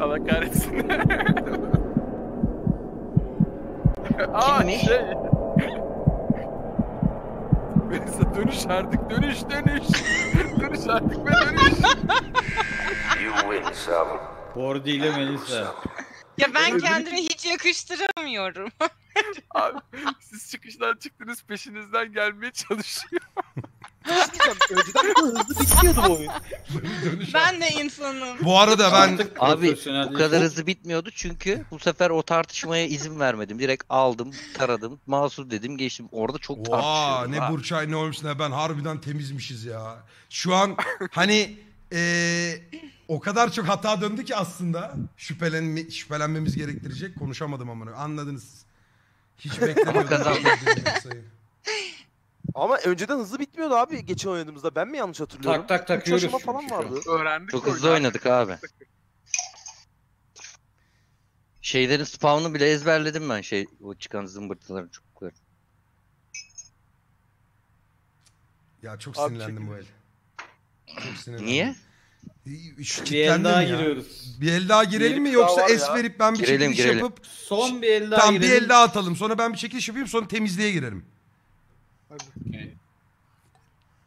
Allah kahretsin. Kimmiş? Şey. Melisa dönüş artık, dönüş. Dönüş artık ve dönüş. Cordy ile Melisa. Ya ben kendimi hiç yakıştıramıyorum. Abi siz çıkıştan çıktınız, peşinizden gelmeye çalışıyor. Önceden bu hızlı bitmiyordu bu oyun. Ben de insanım. Bu arada ben... Abi bu kadar hızlı bitmiyordu çünkü bu sefer o tartışmaya izin vermedim. Direkt aldım, taradım, masum dedim, geçtim. Orada çok tartışıyordum. Ne abi. Burçay, ne Holmes, ne ben, harbiden temizmişiz ya. Şu an hani o kadar çok hata döndü ki aslında. Şüphelenmemiz gerektirecek. Konuşamadım ama anladınız siz. Hiç beklemiyordum. Ama önceden hızlı bitmiyordu abi geçen oynadığımızda. Ben mi yanlış hatırlıyorum? Tak takıyoruz. Çok falan vardı. Öğrendik. Çok hızlı oynadık abi. Şeylerin spawn'u bile ezberledim ben, şey o çıkan zımbırtıların çubukları. Ya çok abi, sinirlendim bu el. Çok sinirlendim. Niye? Bir el daha giriyoruz. Bir el daha girelim mi yoksa es verip ben bir çekiliş yapıp son bir el daha girelim. Tam bir el daha atalım. Sonra ben bir çekiliş yapayım, sonra temizliğe girelim.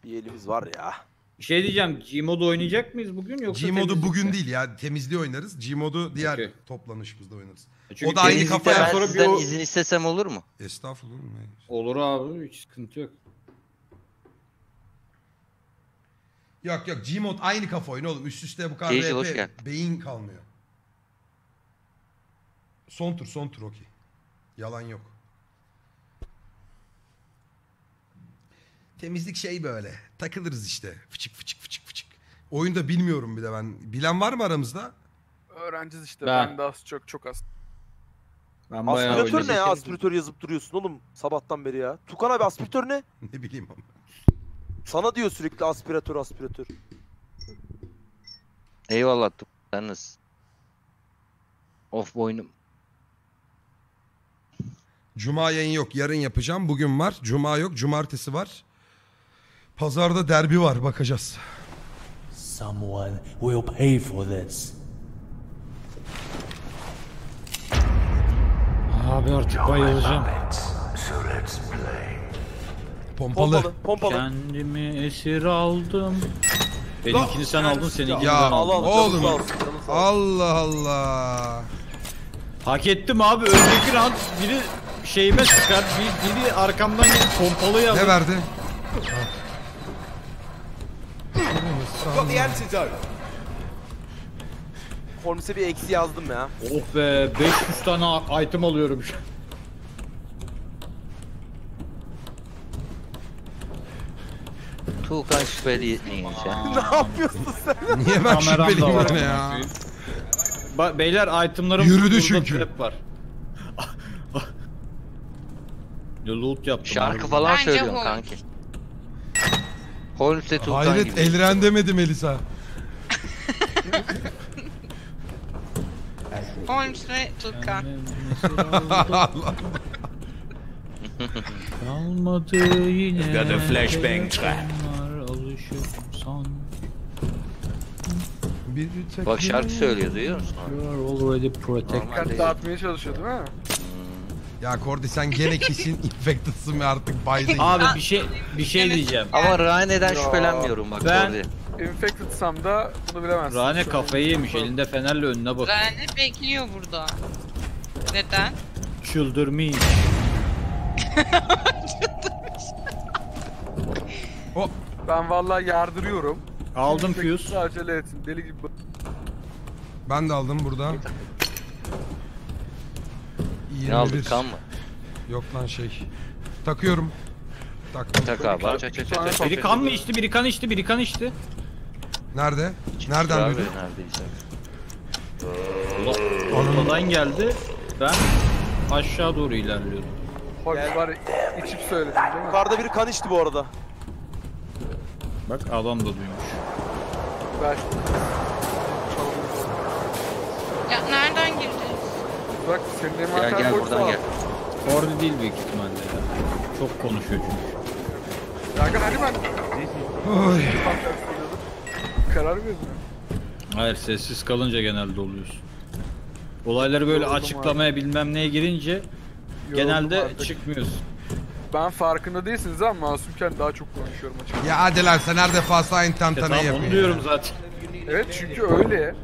Bir elimiz var ya. Bir şey diyeceğim, G-Mod'u oynayacak mıyız bugün yoksa? G-Mod'u bugün değil ya, temizliği oynarız. G-Mod'u diğer toplanışımızda oynarız. Çünkü o da aynı kafaya sonra bir o... izin istesem olur mu? Estağfurullah. Olur abi, hiç sıkıntı yok. Yok G-Mod aynı kafa oyunu oğlum, üst üste bu kadar beyin kalmıyor. Son tur okey. Yalan yok. Temizlik şey böyle. Takılırız işte. Fıçık. Oyunda bilmiyorum bir de ben. Bilen var mı aramızda? Öğrenciz işte. Ben de az çok az. Aspiratör ne ya? Aspiratör yazıp duruyorsun oğlum sabahtan beri ya. Tuğkan abi aspiratör ne? Ne bileyim ama. Sana diyor sürekli aspiratör. Eyvallah Tuğkan. Of boynum. Cuma yayın yok. Yarın yapacağım. Bugün var. Cuma yok. Cumartesi var. Pazarda derbi var, bakacağız. Someone will pay for this. Abi artık bayılacağım. Pompalı. Kendimi esir aldım. Benimkini sen aldın, seninkini ben aldım. Oğlum. Allah. Hak ettim abi. Öndeki round biri şeyime sıkar, biri arkamdan gelip pompalı yapar. Ne verdi? Got the antidote. Holmes'e bir eksi yazdım ya. Oh be, 500 tane item alıyorum. Tuğkan şüpheli neyince? Ne yapıyorsun sen? Niye ben şüpheliyim öyle ya? Beyler itemlarım yürüdü çünkü. Hep var. Loot yaptım. Şarkı falan söylüyorsun kanki. Holmes'e Tuğkan gibi. Hayret, Elraenn demedi Melisa. Holmes'e Tuğkan. Kalmadı yine. Got a flashbang trap. Bak şarkı söylüyor, duyuyor musun? Dikkat dağıtmaya çalışıyor değil mi? Ya Cordy sen gene kesin infected'sın ve artık baydın. Abi bir şey diyeceğim. Ama Rhaen'den şüphelenmiyorum bak Cordy. Ben infected'sam da bunu bilemezsin. Rhaen kafayı yemiş, elinde fenerle önüne bakıyor. Rhaen bekliyor burada. Neden? Çıldırmış. Ben vallahi yardırıyorum. Aldım fuse. Acele etsin, deli gibi. Ben de aldım burada. Ne aldık, kan mı? Yok lan şey. Takıyorum. Tak abi. Biri kan mı içti? Biri kan içti. Biri kan içti. Nerede? Nereden duydun? Oradan geldi. Ben aşağı doğru ilerliyorum. Gel bari içip söyledim değil mi? Yukarıda biri kan içti bu arada. Bak adam da duymuş. Ver. Ya nereden gireceğiz? Bak seninle marka gel buradan al. Gel. Cordy değil büyük ihtimalle ya. Çok konuşuyor çünkü. Rhaen hadi ben. Oy. Karar mı verdin? Hayır, sessiz kalınca genelde oluyorsun. Olayları böyle açıklamaya abi, bilmem neye girince yoruldum genelde artık, çıkmıyorsun. Ben farkında değilsiniz ama masumken daha çok konuşuyorum açıkçası. Ya hadi lan sen her defasında aynı tantanayı yapıyorsun. Onu diyorum zaten. Evet çünkü öyle.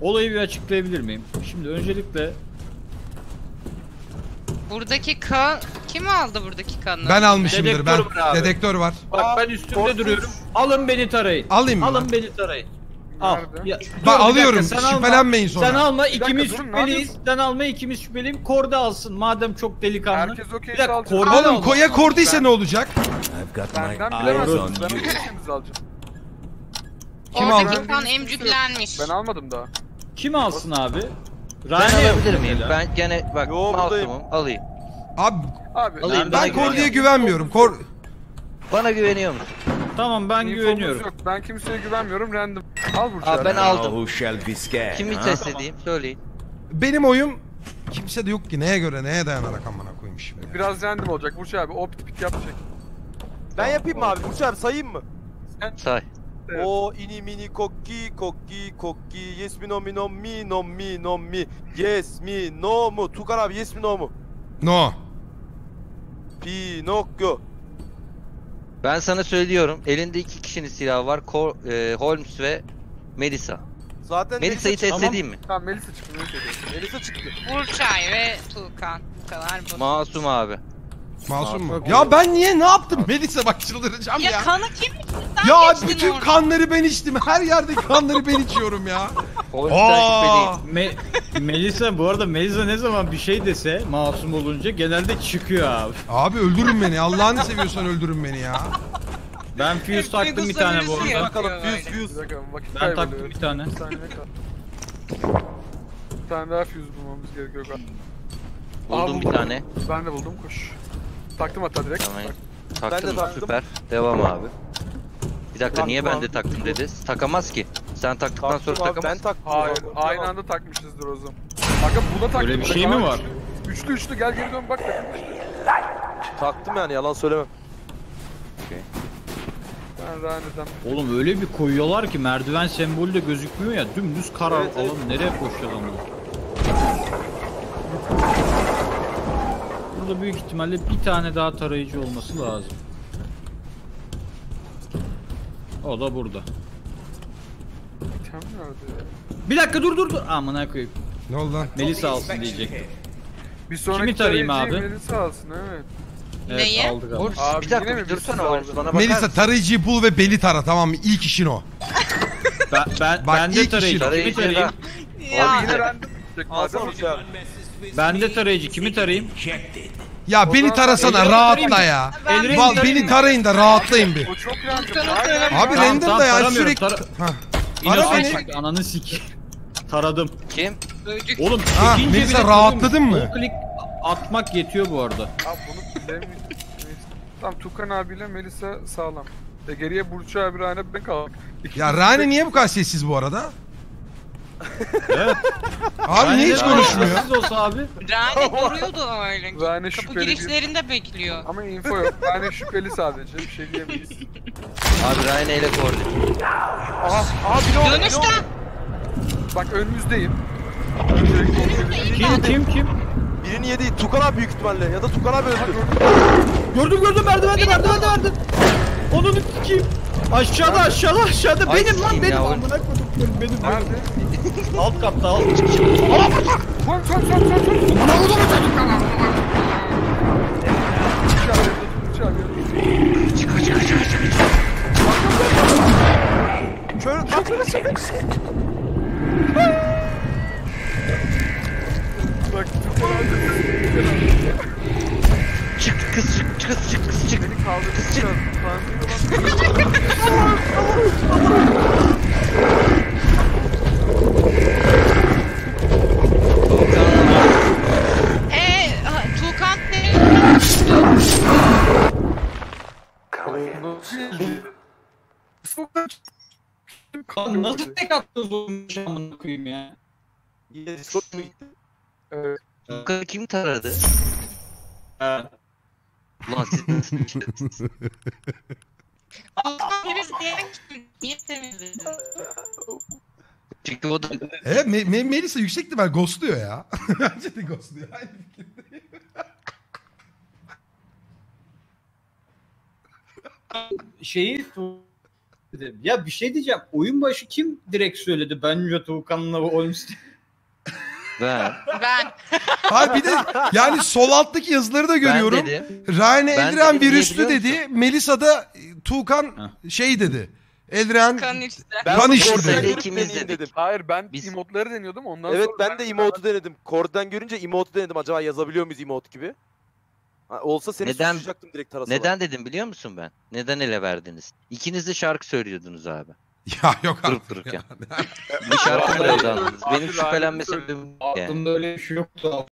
Olayı bir açıklayabilir miyim? Şimdi öncelikle... Buradaki kan... Kim aldı buradaki kanları? Ben almışımdır, dedektör ben. Dedektör var. Bak ben üstümde korkmuş duruyorum. Alın beni tarayın. Alayım mı? Alın beni tarayın. Al. Ya, bak alıyorum. Şüphelenmeyin sonra. Sen alma, ikimiz şüpheliyiz. Sen alma, ikimiz şüpheliyim. Cordy alsın. Madem çok delikanlı. Herkes okey alacak. Oğlum koya Cordy'yse ne olacak? Benden bilemezsin. Ben ikimiz alacağım. Oradaki kan emcüklenmiş. Ben almadım daha. Kim alsın abi? Rani alabilir miyim? Ben gene bak altımım alayım. Abi alayım, ben Cordy'ye güvenmiyorum. Bana güveniyor musun? Tamam ben güveniyorum. Yok, ben kimseye güvenmiyorum. Random. Al Burçay. Ben aldım. Kimi test edeyim? Söyleyin. Benim oyum kimse de yok ki. Neye göre neye dayanarak amına koyayım şimdi. Biraz random olacak Burçay abi. Opt pit yapacak. Ben yapayım mı abi? Burçay abi sayayım mı? Sen say. Evet. O ini mini kokki kokki kokki yes mi no mi no mi no mi no mi yes mi no mu? Tuğkan abi yes mi no mu? No. Pinokyo. Ben sana söylüyorum, elinde iki kişinin silahı var, Holmes ve Melisa. Zaten Melisa'yı test edeyim mi? Tamam Melisa çıktı. Melisa çıktı. Burçay ve Tuğkan. Bu kadar basit. Masum abi. Masum mu? Ya ben niye ne yaptım? Melisa bak çıldıracağım ya. Ya kanı kim içti? Ya bütün orada kanları ben içtim. Her yerde kanları ben içiyorum ya. Aa. Melisa bu arada Melisa ne zaman bir şey dese masum olunca genelde çıkıyor abi. Abi öldürün beni. Allah'ını seviyorsan öldürün beni ya. Ben fuse taktım bir tane bu arada. Bakalım fuse. Ben taktım bir tane. Bir tane daha fuse bulmamız gerekiyor. Buldum bir tane. Ben de buldum koş. Taktım hatta direkt. Tamam. Taktın mı? Süper. Devam abi. Bir dakika taktım niye ben de taktım dedi. Takamaz ki. Sen taktıktan taktım sonra takamaz. Ben taktım. Hayır. Abi. Aynı anda takmışızdır o zaman. Kanka buna taktım. Böyle bir şey mi var? Üçlü gel geri dön bak takmıştır. Taktım yani yalan söylemem. Okay. Ben Rani'den. Oğlum öyle bir koyuyorlar ki merdiven sembolü de gözükmüyor ya. Dümdüz kar evet, alın. Evet. Nereye koşuyor lan bu? Burada büyük ihtimalle bir tane daha tarayıcı olması lazım. O da burada. Bir dakika dur. Amına koyayım. Ne oldu lan? Melisa alsın diyecektim. Bir sonraki kimi tarayayım abi? Melisa alsın evet. Evet neyi? Aldık abi. Bir dakika bir dursana bana. Melisa tarayıcıyı bul ve beni tara tamam mı? İlk işin o. Ben de tarayıcı. Kimi tarayayım? Abi yine random. Ben de tarayıcı kimi tarayayım? Ya beni tarasana rahatla ya. Beni tarayın da rahatlayın bir. Abi random da ya sürekli. Ara beni. Ananı sik. Taradım. Kim? Oğlum mesela rahatladın mı? Klik atmak yetiyor bu arada. Abi bunu tamam Tuğkan abiyle Melisa sağlam. Geriye Burçay abi Rhaen'e ben kaldım. Ya Rhaen niye bu kadar sessiz bu arada? Evet. Abi Rani niye hiç konuşmuyor? Siz olsa abi. Rani duruyordu öyle. Rani kapı girişlerinde bekliyor. Ama info yok. Rani şüpheli sadece. Bir şey diyemeyiz. Abi Rani ile Cordy. Abi dönüşte. Bak önümüzdeyim. Kim? Birini yedi. Tuğkan abi büyük ihtimalle ya da Tuğkan abi öldü. Gördüm merdivende. Onu kim? Aşağıda ay, benim lan benim amına koyduklarım benim. Nerede? Alt katta al. Son. Bana oldu mu çocuklar? Çık. Şöyle tatlı çek. Bak. Çık kız çık. Lan nasıl tek attınız oğlum şu an bakayım ya. Discord mu gitti? Evet. Tuğkan'ı kim taradı? Ha. Ulan siz nasıl? Evet, Melisa yüksekti ben ghostluyor ya. Bence de ghostluyor. Aynı fikirdeyim. Şeyi ya bir şey diyeceğim. Oyun başı kim direkt söyledi? Bence Tuğkan'la Holmes. Ben. Ha bir de yani sol alttaki yazıları da görüyorum. Ryan Elraenn virüslü dedi. Melisa da Tuğkan ha. Şey dedi. Elraenn kan işi dedi. Hayır ben biz... emotları deniyordum ondan evet, sonra. Evet ben de emotu denedim. Cordy'den görünce emotu denedim. Acaba yazabiliyor muyuz emot gibi? Ha, olsa seni suçlayacaktım direkt tarasala. Neden dedim biliyor musun ben? Neden ele verdiniz? İkiniz de şarkı söylüyordunuz abi. Ya yok artık dururken. Bir şarkı mı yazandınız? Benim şüphelenmesi... Aklımda öyle bir şey yoktu abi.